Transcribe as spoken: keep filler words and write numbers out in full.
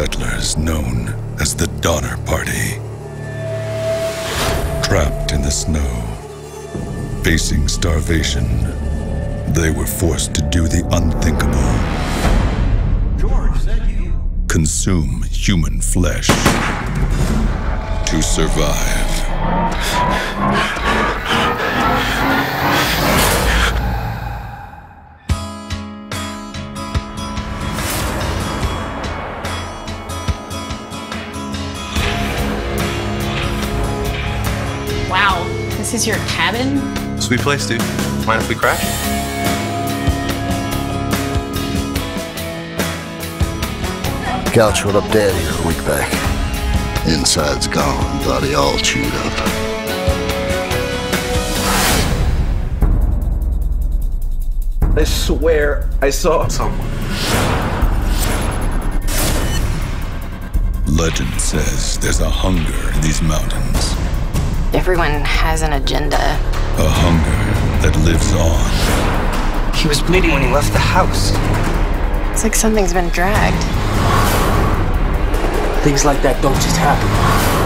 settlers known as the Donner Party. Trapped in the snow, facing starvation, they were forced to do the unthinkable. George, is that you? Consume human flesh to survive. Wow, this is your cabin? Sweet place, dude. Mind if we crash? Couch went up dead here a week back. Inside's gone, body all chewed up. I swear I saw someone. Legend says there's a hunger in these mountains. Everyone has an agenda. A hunger that lives on. He was bleeding when he left the house. It's like something's been dragged. Things like that don't just happen.